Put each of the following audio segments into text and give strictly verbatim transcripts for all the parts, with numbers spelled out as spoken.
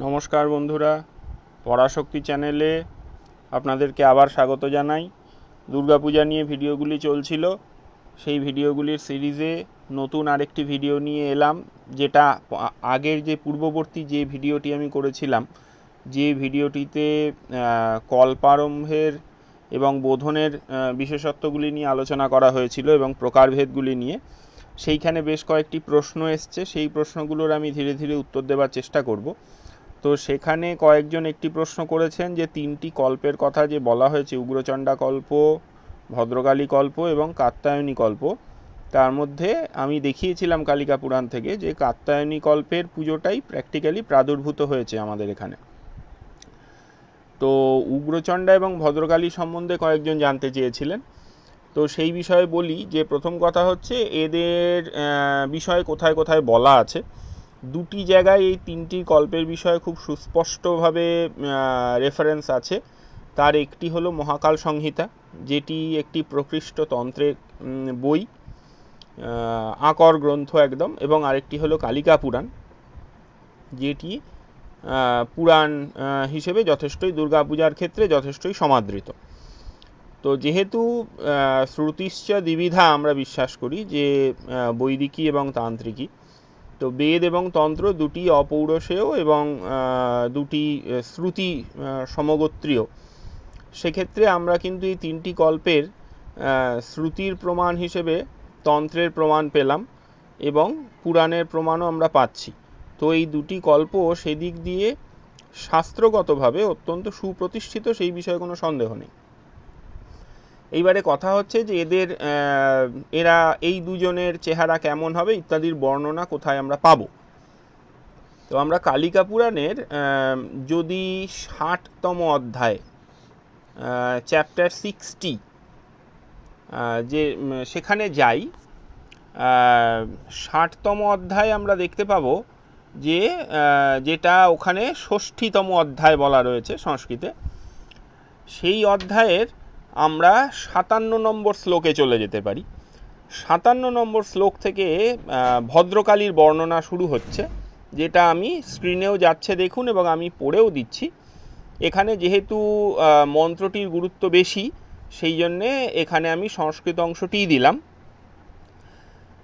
नमस्कार बंधुरा पराशक्ति चैनेले आपनादेरके आबार स्वागत जानाई। दुर्गापूजा निये भिडियोगुली चलछिलो सेई भिडियोगुलिर सिरिजे नतून आरेकटी भिडियो निये एलाम, जेटा आगेर जे पूर्ववर्ती जे भिडियोटी आमी करेछिलाम, जे भिडियोटीते कल्पारम्भेर एबं बोधनेर विशेषत्वगुली निये आलोचना करा हयेछिलो एबं प्रकारभेदगुली निये। सेइखाने बेश कयेकटी प्रश्न एसेछे, सेई प्रश्नगुलोर आमी धीरे धीरे उत्तर देवार चेष्टा करब। तो सेखाने कयेकजन एकटी प्रश्न करेछेन जे तीनटी कल्पेर कथा जे बला हयेछे, उग्रचंडा कल्प, भद्रकाली कल्प एबं कात्यायनी कल्प, तार मध्ये आमी देखिएछिलाम कालिकापुराण थेके जे कात्यायनी कल्पेर पुजोटाई प्रैक्टिकली प्रादुर्भूत हयेछे आमादेर एखाने। तो उग्रचंडा एबं भद्रकाली सम्बन्धे कयेकजन जानते चेयेछिलेन, तो सेई विषये बलि जे प्रथम कथा हच्छे एदेर विषये कोथाय कोथाय बला आछे। दुटी जैगाय ये तीनटी कल्पेर विषय खूब सुस्पष्टभावे रेफारेंस आछे। तार एकटी हलो महाकाल संहिता, जेटी एकटी प्रकृष्ट तंत्रेर बोई, आकर ग्रंथ एकदम, एबं आरेकटी हलो कालिकापुराण, जेटी पुराण हिसेबे यथेष्टई दुर्गापूजार क्षेत्रे यथेष्टई समादृत। तो जेहेतु श्रुतिश्च द्विविधा आमरा विश्वास करी जे बैदिकी एबं तांत्रिकी, तो वेद एवं तंत्र दुटी अपौरुषेय एवं दुटी श्रुति समगोत्रीय, से क्षेत्रे आमरा किन्तु ये तीनटी कल्पेर श्रुतिर प्रमाण हिसेबे तंत्रेर प्रमाण पेलाम एवं पुराणेर प्रमाणो आमरा पाच्छी। तो ये दुटी कल्प से दिक दिए शास्त्रगतभावे अत्यंत सुप्रतिष्ठित, सेई विषये कोनो सन्देह नेई। एबारे कथा हच्छे जे एदेर एरा एई दुजोनेर चेहरा केमन हबे इत्यादिर बर्णना कोथाय आमरा पाबो। तो आमरा कालिका पुराणेर यदि षाटतम अध्याय चैप्टार सिक्सटी जे सेखाने जाई, षाटतम अध्याय आमरा देखते पाबो जे जेटा ओखाने षष्ठीतम अध्याय बला रयेछे संस्कृते। सेई अध्यायेर आमरा सत्तावन नम्बर श्लोके चले जेते पारी। सत्तावन नम्बर श्लोक थेके भद्रकालीर बर्णना शुरू होच्छे, जेटा आमी स्क्रिनेओ जाच्छे देखुन एबं आमी पढ़ेओ दिच्छी। एखाने जेहेतु मंत्रटीर गुरुत्व बेशी, सेई जन्य एखाने आमी संस्कृत अंशटी दिलाम।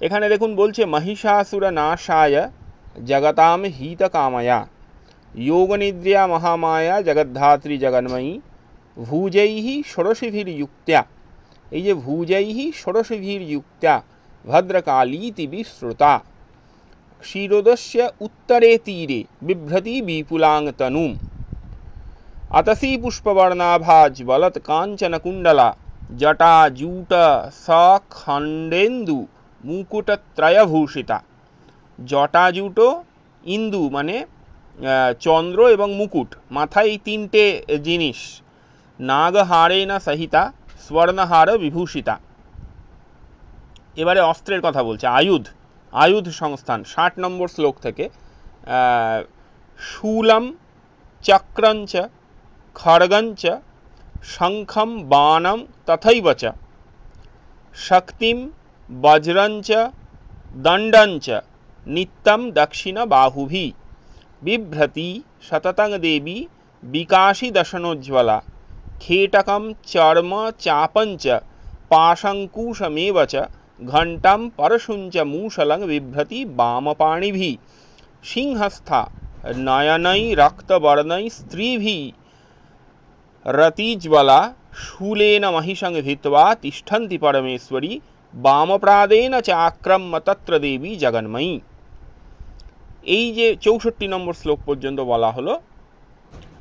एखाने देखुन बोलछे, महिषासुर नाशाय जगताम हितकामया योगनिद्रिया महामाया जगद्धात्री जगन्मयी भुजैहि षोडशीभिर युक्त्या, ये जे भुजैहि षोडशीभिर युक्त्या भद्रकालीति विश्रुता क्षीरोदस्य उत्तरे तीरे बिभ्रति विपुलांग तनुम अतसी पुष्पवर्णाभा ज्वलत कांचन कुंडला जटा जूट सखंडेन्दु मुकुटत्रयभूषिता। जटाजूट इंदु माने चंद्र एवं मुकुट, माथाय तीनटे जिनिस, नागहारेण सहिता स्वर्णहार विभूषिता। एबारे अस्त्रेर कथा बोलछे, आयुध आयुध संस्थान षाट नम्बर श्लोक थेके शूलम चक्रंच खड़गंच शंखम बाणम तथैव च शक्तिम वज्रंच दंडंच नित्यम दक्षिण बाहुभि बिभ्रति सततंग देवी विकासी दशनोज्ज्वला खेटकम चर्म चापंच पाशंकुशमेव च घंटम परशुंच मूषलं बिभ्रति वामपाणिभि सिंहस्था नयनै रक्तवर्णै स्त्रीभि रतिज्वला शूलेन महिषं भित्वा तिष्ठन्ति परमेश्वरी वामप्रादेन चाक्रम तत्र देवी जगन्मयी। এই যে চৌষট্টি নম্বর শ্লোক পর্যন্ত বলা হলো।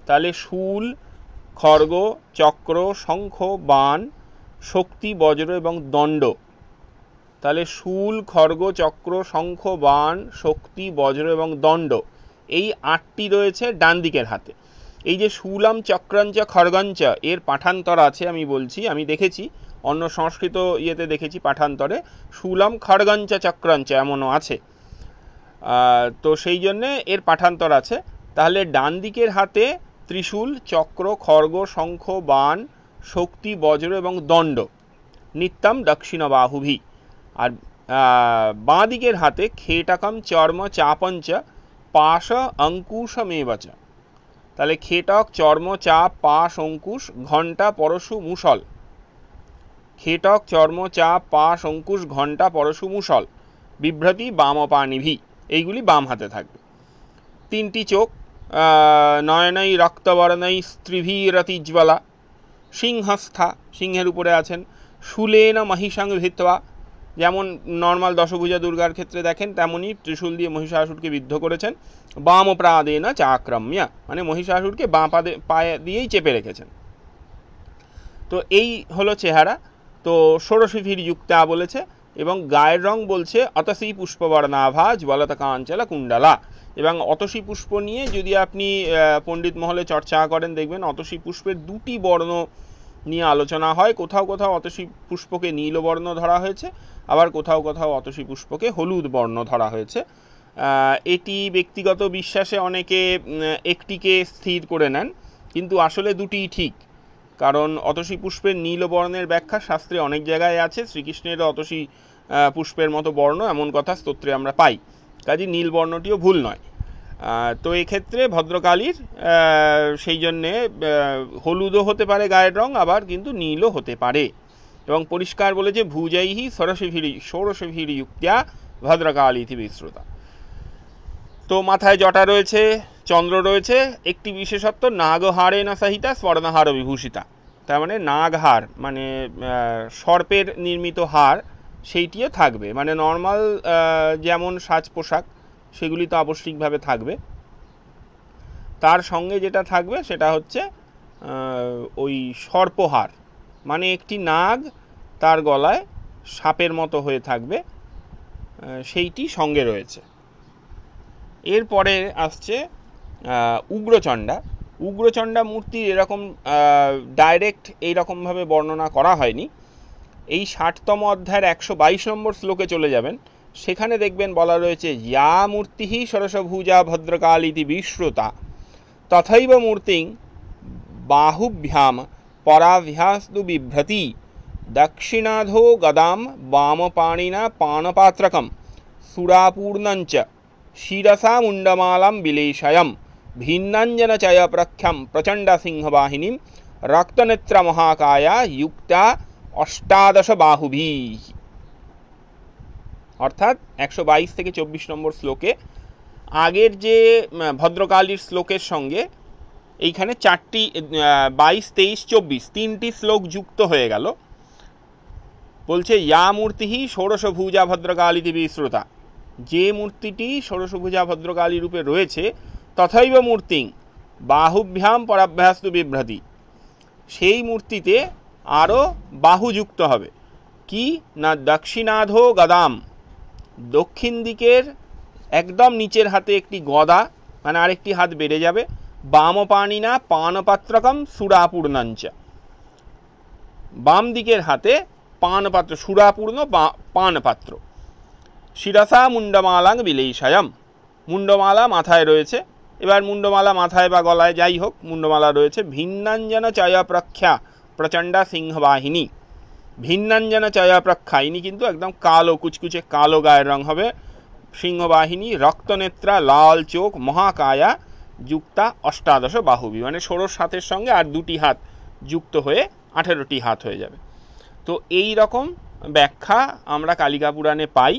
তাহলে শূল, খড়গ, চক্র, শঙ্খ, বাণ, শক্তি, বজ্র এবং দণ্ড। তাহলে শূল, খড়গ, চক্র, শঙ্খ, বাণ, শক্তি, বজ্র এবং দণ্ড, এই আটটি রয়েছে ডান দিকের হাতে। এই যে শূলাম চক্রাঞ্চ খড়গঞ্চ, এর পাঠান্তর আছে, আমি বলছি, আমি দেখেছি অন্য সংস্কৃত ইয়েতে দেখেছি পাঠান্তরে শূলাম খড়গঞ্চ চক্রাঞ্চ এমনও আছে। তো সেই জন্যে এর পাঠান্তর আছে। তাহলে ডান দিকের হাতে त्रिशूल, चक्र, खड़ग, शंख, बाण, शक्ति, वज्र एवं दंड, नित्यम दक्षिण बाहुभि। और बाँ दिकेर हाथे खेटकम चर्म चापंच पाश अंकुशमेव च, ताहले खेटक चर्म चाप पाश अंकुश घंटा परशु मूसल। खेटक चर्म चाप पाश अंकुश घंटा परशु मूसल विभ्रति बाम पा निभि एइगुली बाम हाथे थाकबे। तीनटी चोख नयनई रक्तवर्णई स्त्रीभिरतिज्वला। सिंहस्था सिंहेर उपरे आछेन। शूलेन महिषां भित्वा যেমন নরমাল দশভুজা দুর্গার ক্ষেত্রে দেখেন তেমনি ত্রিশূল দিয়ে মহিষাসুরকে বিদ্ধ করেছেন। বাম প্রাদেনা চাক্রম্যা মানে মহিষাসুরকে বাম পাদে পায়ে দিয়েই চেপে রেখেছেন। তো এই হলো চেহারা। তো ষোড়শীভির যুক্তা বলেছে এবং গায়ের রং বলছে অতসী পুষ্পবর্ণাভা জ্বলতা কাঞ্চলা কুণ্ডলা। এবং অতসী পুষ্প নিয়ে যদি আপনি পণ্ডিত মহলে চর্চা করেন দেখবেন অতসী পুষ্পের দুটি বর্ণ নিয়ে আলোচনা হয়। কোথাও কোথাও অতসী পুষ্পকে নীল বর্ণ ধরা হয়েছে, আবার কোথাও কোথাও অতসী পুষ্পকে হলুদ বর্ণ ধরা হয়েছে। এটি ব্যক্তিগত বিশ্বাসে অনেকে একটিকে স্থির করে নেন, কিন্তু আসলে দুটিই ঠিক। কারণ অতসী পুষ্পের নীল বর্ণের ব্যাখ্যা শাস্ত্রে অনেক জায়গায় আছে। শ্রীকৃষ্ণের অতসী পুষ্পের মতো বর্ণ এমন কথা স্তোত্রে আমরা পাই, কাজেই নীল বর্ণটিও ভুল নয়। তো এক্ষেত্রে ভদ্রকালীর সেই জন্যে হলুদও হতে পারে গায়ের রং, আবার কিন্তু নীলও হতে পারে। এবং পরিষ্কার বলেছে ভুজাইহি ষোড়শীভির ষোড়শীভির যুক্তা ভদ্রকালী ইতি বিশ্রুতা। তো মাথায় জটা রয়েছে, চন্দ্র রয়েছে। একটি বিশেষত্ব নাগহারে না সহিতা স্বর্ণহার বিভূষিতা। তার মানে নাগহার মানে সর্পের নির্মিত হার সেইটিও থাকবে। মানে নর্মাল যেমন সাজ পোশাক সেগুলি তো আবশ্যিকভাবে থাকবে, তার সঙ্গে যেটা থাকবে সেটা হচ্ছে ওই সর্পহার। মানে একটি নাগ তার গলায় সাপের মতো হয়ে থাকবে, সেইটি সঙ্গে রয়েছে। এরপরে আসছে উগ্রচণ্ডা। উগ্রচণ্ডা মূর্তি এরকম ডাইরেক্ট এইরকমভাবে বর্ণনা করা হয়নি। এই ষাটতম অধ্যায়ের একশো বাইশ নম্বর শ্লোকে চলে যাবেন, সেখানে দেখবেন বলা রয়েছে ইয়া মূর্তি সরসভূজা ভদ্রকালীতি বিশ্রুতা তথৈব মূর্তিং বাহুভ্যাম পরাভ্যাস্তু বিভ্রতি দক্ষিণাধো গদাম বামপাণিনা পানপাত্রকম সুরাপূর্ণঞ্চ শিরসা মুণ্ডমালাম বিলেশয়ম ভিন্নাঞ্জনচয় প্রখ্যম প্রচণ্ড সিংহবাহিনীম রক্তনেত্র মহাকায়া যুক্তা অষ্টাদশ বাহুভিঃ। অর্থাৎ একশো বাইশ থেকে চব্বিশ নম্বর শ্লোকে আগের যে ভদ্রকালীর শ্লোকের সঙ্গে এইখানে চারটি বাইশ তেইশ চব্বিশ তিনটি শ্লোক যুক্ত হয়ে গেল। বলছে ইয়া মূর্তি ষোড়শভুজা ভদ্রকালীতি বিশ্রুতা, যে মূর্তিটি ষোড়শভুজা ভদ্রকালী রূপে রয়েছে, তথৈব মূর্তি বাহুভ্যাম পরাভ্যাস্তু বিভ্রতি, সেই মূর্তিতে আরও বাহু যুক্ত হবে। কি না দক্ষিণাধো গদাম, দক্ষিণ দিকের একদম নিচের হাতে একটি গদা মানে আরেকটি হাত বেড়ে যাবে। বামপাণিনা পানপাত্রকম সুরাপূর্ণঞ্চ, বাম দিকের হাতে পানপাত্র সুরাপূর্ণ বা পানপাত্র। শিরসা মুণ্ডমালাং বিলেশয়ম, মুণ্ডমালা মাথায় রয়েছে। এবার মুণ্ডমালা মাথায় বা গলায় যাই হোক মুণ্ডমালা রয়েছে। ভিন্নাঞ্জন চয় প্রখ্যা প্রচণ্ডা সিংহবাহিনী, ভিন্নাঞ্জন চয়া প্রখ্যা ইনি কিন্তু একদম কালো কুচকুচে কালো গায়ের রং হবে। সিংহবাহিনী রক্তনেত্রা লাল চোখ মহাকায়া যুক্তা অষ্টাদশ বাহুবী মানে ষোড়শ হাতের সঙ্গে আর দুটি হাত যুক্ত হয়ে আঠেরোটি হাত হয়ে যাবে। তো এই রকম ব্যাখ্যা আমরা কালিকাপুরাণে পাই।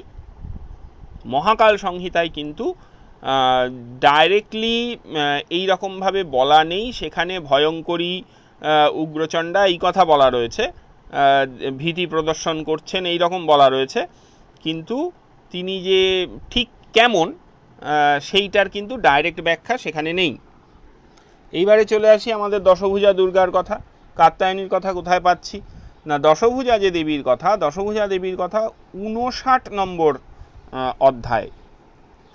মহাকাল সংহিতায় কিন্তু ডাইরেক্টলি এই রকমভাবে বলা নেই, সেখানে ভয়ঙ্করী উগ্রচণ্ডা এই কথা বলা রয়েছে, ভীতি প্রদর্শন করছেন এই রকম বলা রয়েছে, কিন্তু তিনি যে ঠিক কেমন সেইটার কিন্তু ডাইরেক্ট ব্যাখ্যা সেখানে নেই। এইবারে চলে আসি আমাদের দশভুজা দুর্গার কথা, কাত্যায়নীর কথা কোথায় পাচ্ছি না দশভুজা যে দেবীর কথা, দশভুজা দেবীর কথা উনষাট নম্বর অধ্যায়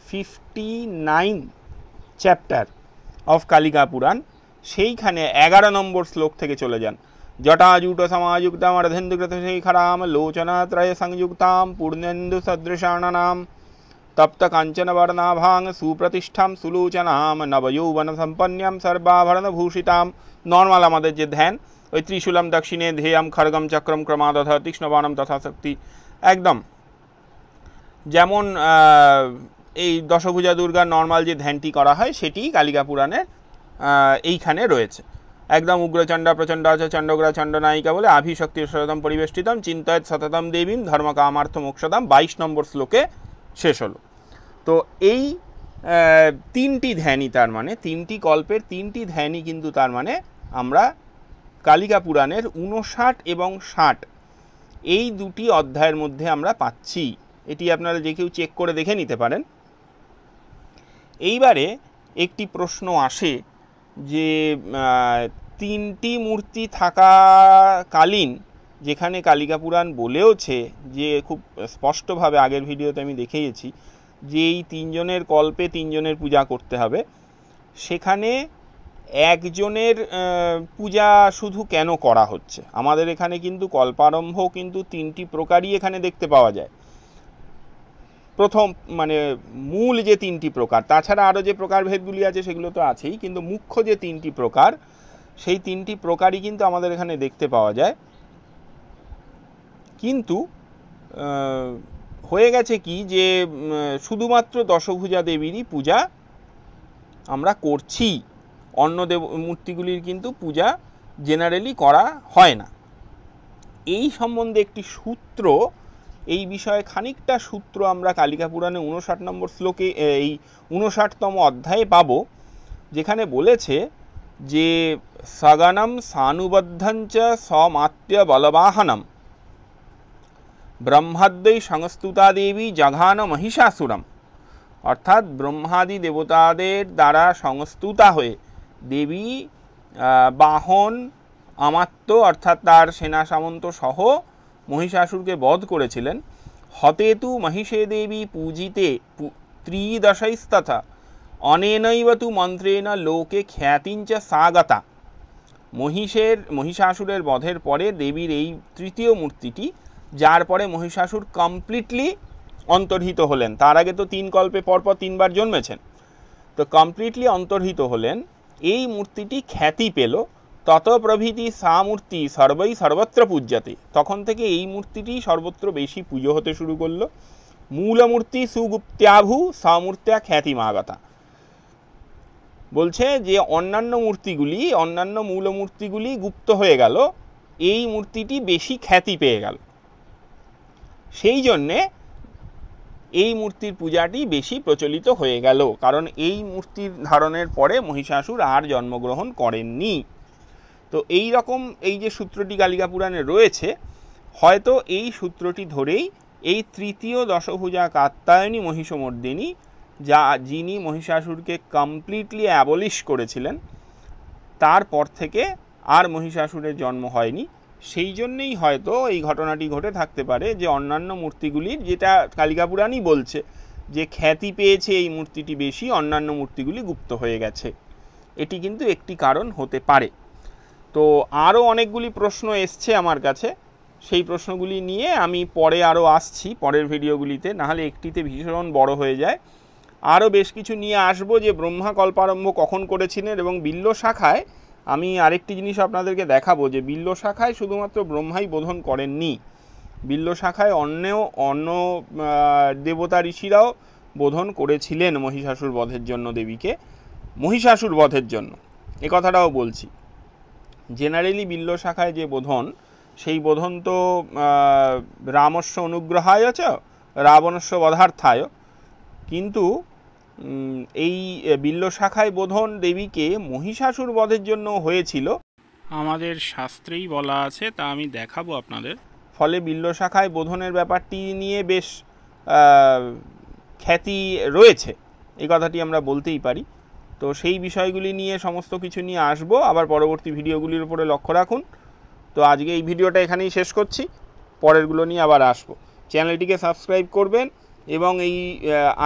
fifty nine chapter of Kalika Purana, সেইখানে এগারো নম্বর শ্লোক থেকে চলে যান। জটাজুট সমাযুক্তাম অর্ধেন্দুকৃতশেখরাম লোচনাত্রয় সংযুক্তাম পূর্ণেন্দুসদৃশাণানাম তপ্ত কাঞ্চনবর্ণাভাং সুপ্রতিষ্ঠাম সুলোচনাম নবযৌবন সম্পন্যাম সর্বাভরণভূষিতাম। নর্মাল আমাদের যে ধ্যান ওই ত্রিশূলম দক্ষিণে ধ্যেয়ম খড়গম চক্রম ক্রমাদধ তীক্ষ্ণবাণম তথাশক্তি, একদম যেমন এই দশভুজা দুর্গার নর্মাল যে ধ্যানটি করা হয় সেটি কালিকা পুরাণের এইখানে রয়েছে। একদম উগ্রচণ্ডা প্রচণ্ড আছে চণ্ডগ্রা চণ্ডনায়িকা বলে আভিশক্তির শততম পরিবেষ্টিতম চিন্তায় শততম দেবীম ধর্ম কামার্থ মোক্ষদাম বাইশ নম্বর শ্লোকে শেষ হলো। তো এই তিনটি ধ্যানই তার মানে তিনটি কল্পের তিনটি ধ্যানই কিন্তু তার মানে আমরা কালিকা পুরাণের ঊনষাট এবং ষাট এই দুটি অধ্যায়ের মধ্যে আমরা পাচ্ছি। এটি আপনারা যে কেউ চেক করে দেখে নিতে পারেন। এইবারে একটি প্রশ্ন আসে যে তিনটি মূর্তি থাকাকালীন যেখানে কালিকা পুরাণ বলেওছে যে খুব স্পষ্টভাবে আগের ভিডিওতে আমি দেখিয়েছি যে এই তিনজনের কল্পে তিনজনের পূজা করতে হবে, সেখানে একজনের পূজা শুধু কেন করা হচ্ছে? আমাদের এখানে কিন্তু কল্পারম্ভ কিন্তু তিনটি প্রকারই এখানে দেখতে পাওয়া যায়। প্রথম মানে মূল যে তিনটি প্রকার, তাছাড়া আরও যে প্রকারভেদগুলি আছে সেগুলো তো আছেই, কিন্তু মুখ্য যে তিনটি প্রকার সেই তিনটি প্রকারই কিন্তু আমাদের এখানে দেখতে পাওয়া যায়। কিন্তু হয়ে গেছে কি যে শুধুমাত্র দশভুজা দেবীরই পূজা আমরা করছি, অন্য দেব মূর্তিগুলির কিন্তু পূজা জেনারেলি করা হয় না। এই সম্বন্ধে একটি সূত্র, এই বিষয়ে খানিকটা সূত্র আমরা কালিকা পুরাণে ঊনষাট নম্বর শ্লোকে এই ঊনষাটতম অধ্যায়ে পাব, যেখানে বলেছে যে সগনম সানুবদ্ধঞ্চ সমাত্য বলবাহনম ব্রহ্মাদ্যৈ সংস্তুতা দেবী জঘান মহিষাসুরম। অর্থাৎ ব্রহ্মাদি দেবতাদের দ্বারা সংস্তুতা হয়ে দেবী বাহন আমাত্য অর্থাৎ তার সেনা সামন্ত সহ মহিষাসুরকে বধ করেছিলেন। হতেতু মহিষে দেবী পূজিতে ত্রিদশাইস্তথা অনেনৈব তু মন্ত্রেণ লোকে খ্যাতিঞ্চ সাগতা। মহিষের মহিষাসুরের বধের পরে দেবীর এই তৃতীয় মূর্তিটি, যার পরে মহিষাসুর কমপ্লিটলি অন্তর্হিত হলেন, তার আগে তো তিন কল্পে পরপর তিনবার জন্মেছেন, তো কমপ্লিটলি অন্তর্হিত হলেন, এই মূর্তিটি খ্যাতি পেল। তত প্রভৃতি সা মূর্তি সর্বই সর্বত্র পূজ্যতে। তখন থেকে এই মূর্তিটি সর্বত্র বেশি পুজো হতে শুরু করলো। মূলমূর্তি সুগুপ্ত্যাভু সা মূর্ত্যা খ্যাতি মাগতা। বলছে যে অন্যান্য মূর্তিগুলি অন্যান্য মূলমূর্তিগুলি গুপ্ত হয়ে গেল, এই মূর্তিটি বেশি খ্যাতি পেয়ে গেল, সেই জন্যে এই মূর্তির পূজাটি বেশি প্রচলিত হয়ে গেল। কারণ এই মূর্তির ধারণের পরে মহিষাসুর আর জন্মগ্রহণ করেননি। তো এই রকম এই যে সূত্রটি কালিকা পুরাণে রয়েছে, হয়তো এই সূত্রটি ধরেই এই তৃতীয় দশভুজা কাত্যায়নী মহিষমর্দিনী, যা যিনি মহিষাসুরকে কমপ্লিটলি অ্যাবলিশ করেছিলেন, তারপর থেকে আর মহিষাসুরের জন্ম হয়নি। সেই জন্যেই হয়তো এই ঘটনাটি ঘটে থাকতে পারে যে অন্যান্য মূর্তিগুলির, যেটা কালিকা পুরাণই বলছে যে খ্যাতি পেয়েছে এই মূর্তিটি বেশি, অন্যান্য মূর্তিগুলি গুপ্ত হয়ে গেছে, এটি কিন্তু একটি কারণ হতে পারে। তো আরও অনেকগুলি প্রশ্ন এসছে আমার কাছে, সেই প্রশ্নগুলি নিয়ে আমি পরে আরও আসছি পরের ভিডিওগুলিতে, নাহলে একটিতে ভীষণ বড় হয়ে যায়। আরও বেশ কিছু নিয়ে আসব যে ব্রহ্মা কল্পারম্ভ কখন করেছিলেন, এবং বিল্ল শাখায় আমি আরেকটি জিনিস আপনাদেরকে দেখাবো যে বিল্ল শাখায় শুধুমাত্র ব্রহ্মাই বোধন করেননি, বিল্ল শাখায় অন্যও অন্য দেবতা ঋষিরাও বোধন করেছিলেন মহিষাসুর বধের জন্য দেবীকে, মহিষাসুর বধের জন্য। এ কথাটাও বলছি, জেনারেলি বিল্ল শাখায় যে বোধন, সেই বোধন তো রামস্য অনুগ্রহায় চ রাবণস্য বধার্থায়, কিন্তু এই বিল্ল শাখায় বোধন দেবীকে মহিষাসুর বধের জন্য হয়েছিল, আমাদের শাস্ত্রেই বলা আছে, তা আমি দেখাবো আপনাদের। ফলে বিল্ল শাখায় বোধনের ব্যাপারটি নিয়ে বেশ খ্যাতি রয়েছে, এই কথাটি আমরা বলতেই পারি। তো সেই বিষয়গুলি নিয়ে সমস্ত কিছু নিয়ে আসবো, আবার পরবর্তী ভিডিওগুলির উপরে লক্ষ্য রাখুন। তো আজকে এই ভিডিওটা এখানেই শেষ করছি, পরেরগুলো নিয়ে আবার আসবো। চ্যানেলটিকে সাবস্ক্রাইব করবেন, এবং এই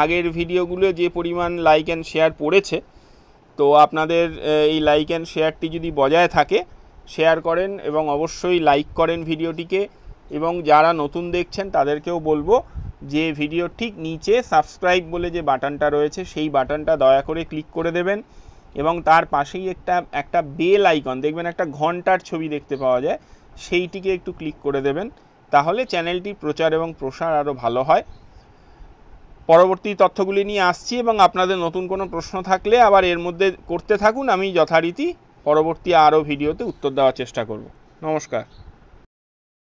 আগের ভিডিওগুলো যে পরিমাণ লাইক অ্যান্ড শেয়ার পড়েছে, তো আপনাদের এই লাইক অ্যান্ড শেয়ারটি যদি বজায় থাকে, শেয়ার করেন এবং অবশ্যই লাইক করেন ভিডিওটিকে। এবং যারা নতুন দেখছেন তাদেরকেও বলবো যে ভিডিও ঠিক নিচে সাবস্ক্রাইব বলে যে বাটনটা রয়েছে, সেই বাটনটা দয়া করে ক্লিক করে দেবেন, এবং তার পাশেই একটা একটা বেল আইকন দেখবেন, একটা ঘন্টার ছবি দেখতে পাওয়া যায়, সেইটিকে একটু ক্লিক করে দেবেন, তাহলে চ্যানেলটির প্রচার এবং প্রসার আরও ভালো হয়। परवर्ती तथ्यगुली निये आसछि एबं आपनादेर नतून कोनो प्रश्न थाकले आबार एर मध्ये करते थाकुन। आमी यथारीति परवर्ती आरो भिडियोते उत्तर देवार चेष्टा करब। नमस्कार।